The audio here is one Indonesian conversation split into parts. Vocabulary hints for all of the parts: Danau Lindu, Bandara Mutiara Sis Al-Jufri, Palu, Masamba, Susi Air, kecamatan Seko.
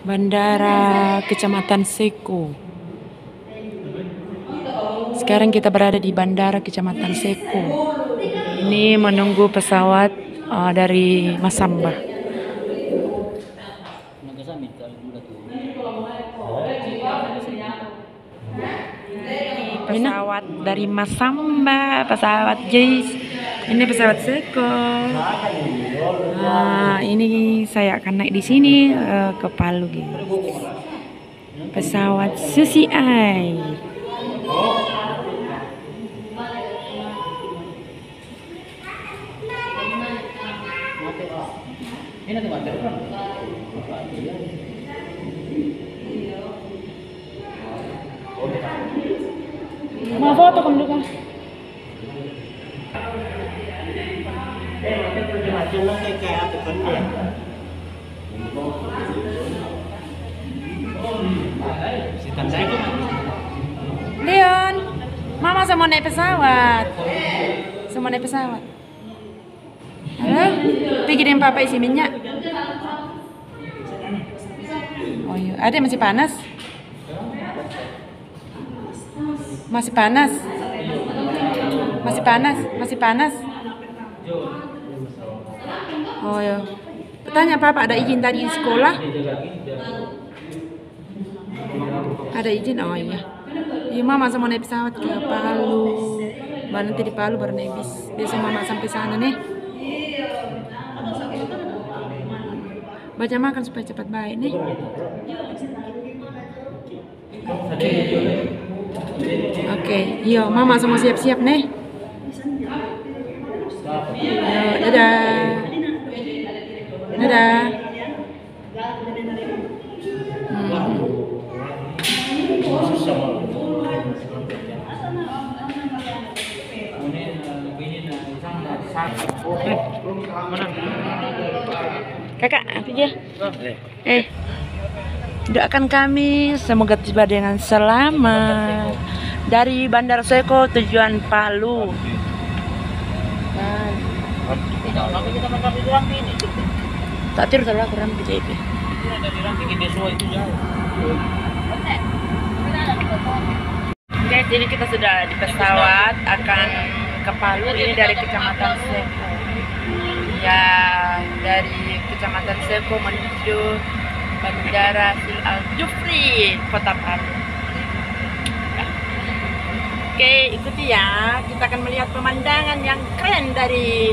Bandara Kecamatan Seko. Sekarang kita berada di Bandara Kecamatan Seko. Ini menunggu pesawat dari Masamba. Pesawat dari Masamba, pesawat JAS. Ini pesawat Seko. Ini saya akan naik di sini ke Palu, guys. Pesawat Susi Air. Mau foto kamu dulu, kan? Leon, mama sama naik pesawat. Halo, pikirin papa isi minyak. Oh iya, ada yang masih panas? Masih panas. Oh ya, tanya papa ada izin tadi di sekolah? Ada izin, oh iya. Iya, mama sama naik pesawat ke Palu. Nanti di Palu baru naik bis. Besok mama sampai sana nih. Baca makan supaya cepat baik nih. Oke, iya mama sama siap-siap nih. Dadah. Kakak, apa dia? Doakan kami semoga tiba dengan selamat dari Bandara Seko tujuan Palu. Tak tidur terlalu kurang PJP. Guys, ini kita sudah di pesawat akan ke Palu. Ini dari Kecamatan Seko. Ya, dari Kecamatan Seko menuju Bandara Sis Al-Jufri, Kota Palu. Oke, ikuti ya. Kita akan melihat pemandangan yang keren dari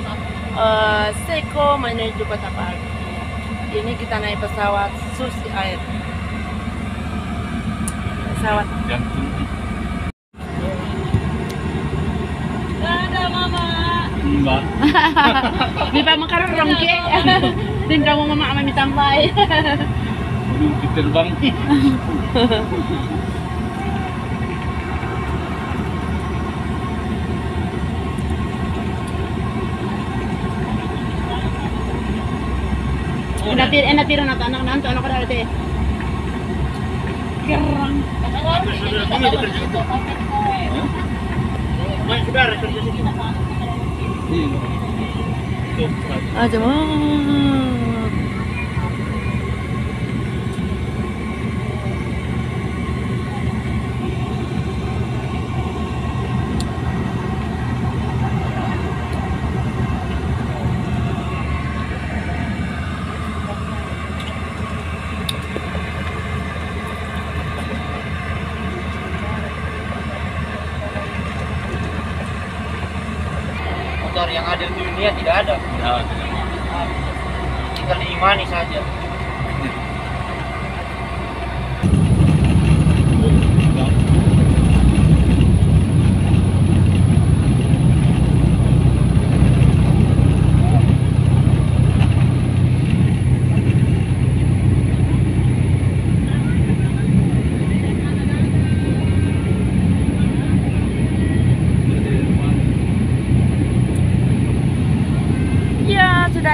Seko menuju Kota Palu. Ini kita naik pesawat Susi Air. Pesawat. Ada mama. Mbak. Di pamekaran rongke. Dan kamu mama ama ditampai. Terbang. Enak tiran anak-anak ada teh. Kerang. Aja mau. Yang ada di dunia tidak ada. Tinggal diimani saja.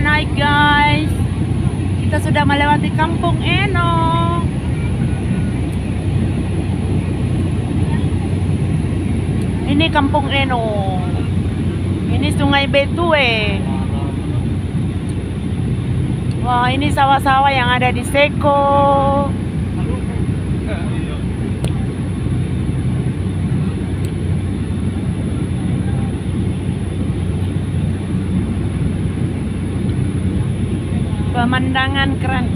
Naik guys, kita sudah melewati Kampung Enong. Ini Kampung Enong. Ini Sungai Betue. Wah, ini sawah-sawah yang ada di Seko. Pemandangan keren.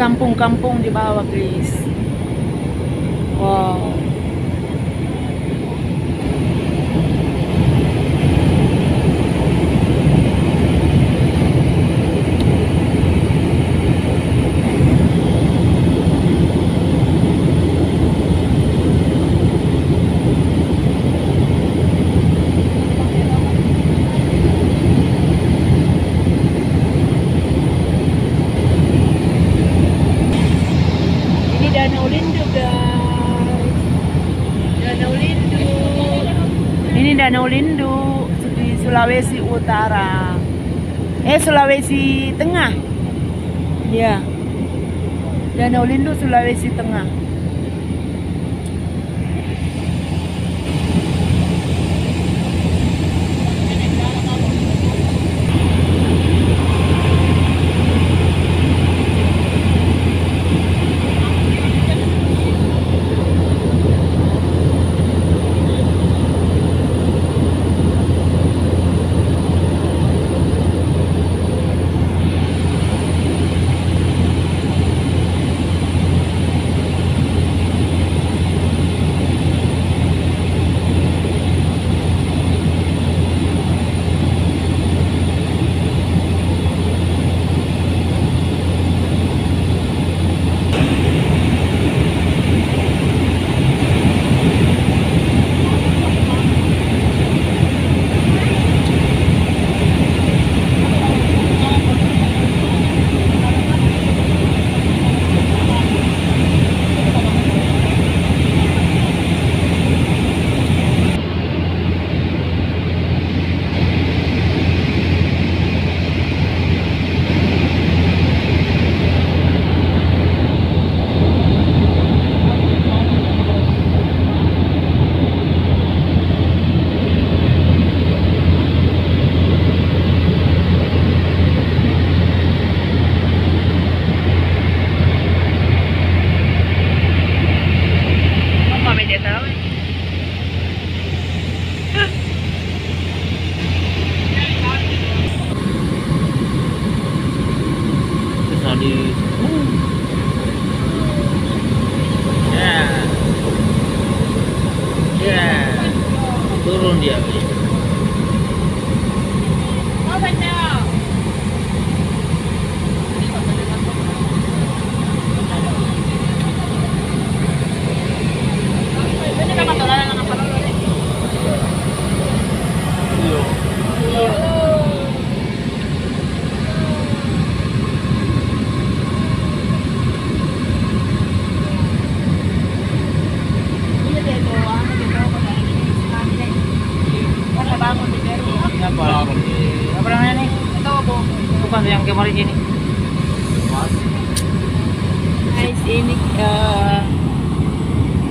Kampung-kampung di bawah, guys. Wow. Danau Lindu, guys. Danau Lindu di Sulawesi Utara. Sulawesi Tengah. Ya. Danau Lindu Sulawesi Tengah.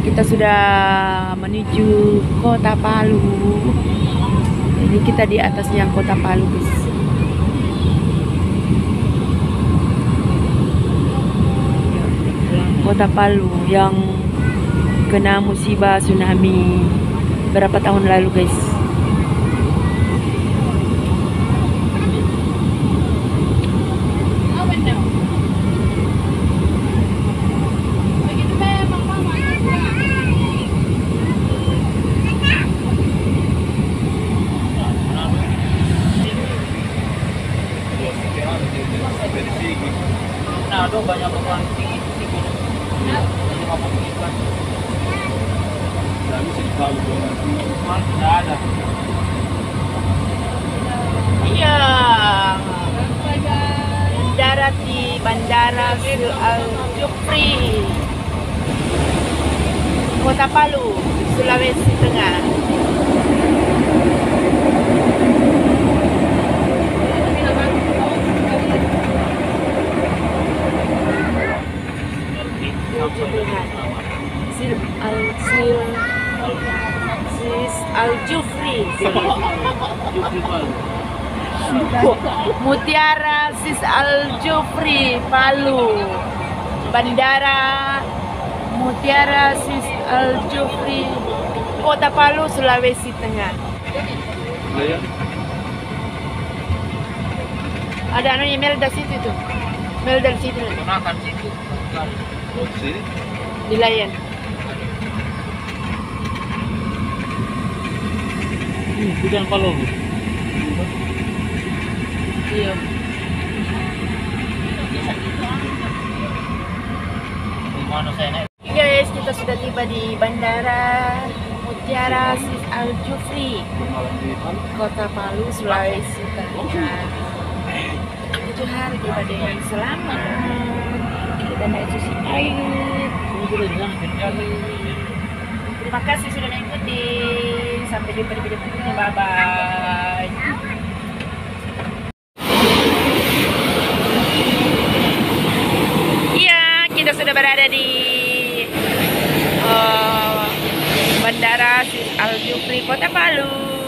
Kita sudah menuju kota Palu. Jadi kita di atasnya kota Palu, guys. Kota Palu yang kena musibah tsunami berapa tahun lalu, guys. Iya, darat di Bandara Sis Al-Jufri, Kota Palu, Sulawesi Tengah. Al-Jufri, Mutiara Sis Al-Jufri, Palu. Bandara Mutiara Sis Al-Jufri, Kota Palu, Sulawesi Tengah. Ada anu email dari situ tuh. Email dari situ. Makan situ. Di layan. Bukan Palu. Iya. Guys, kita sudah tiba di Bandara Mutiara Sis Al-Jufri, Kota Palu, Sulawesi Tengah. Itu hari ibadah yang selamat. Kita naik Susi Air. Terima kasih sudah mengikuti. Sampai jumpa di video berikutnya. Bye bye. Sudah berada di Bandara Sis Al-Jufri, Kota Palu.